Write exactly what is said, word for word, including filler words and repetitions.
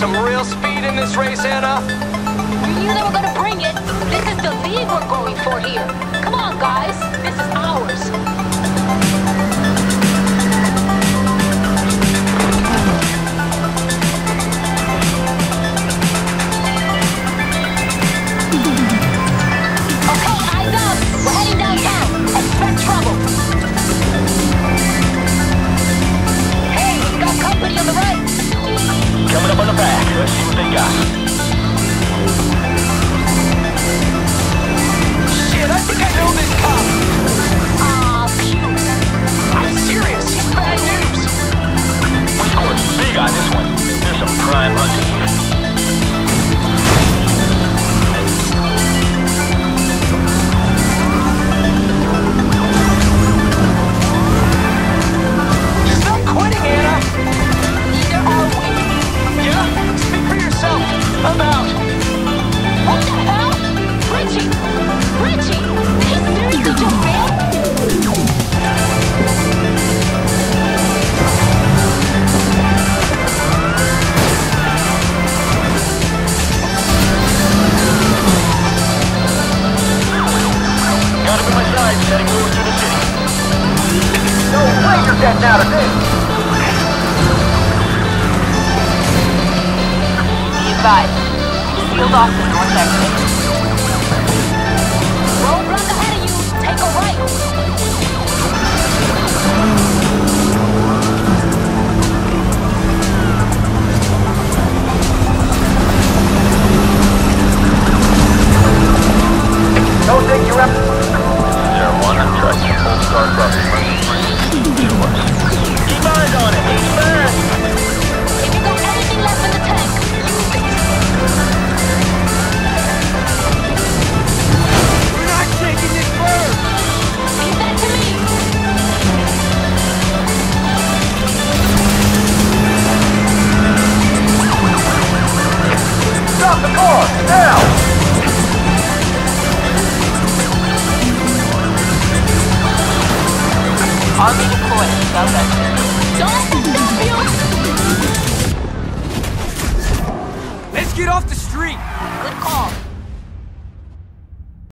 some real speed in this race, Anna. We knew they were going to bring it. This is the lead we're going for here. Come on, guys. This is ours. Field off the north exit. Road runs ahead of you. Take a right. Don't take your effort. Zero one, I'm trusting full start button. Two works. Keep eyes on it. Keep burn. If you got anything left in the tank, stop the car, now! Army deployed, south exit. Don't! Let's get off the street! Good call.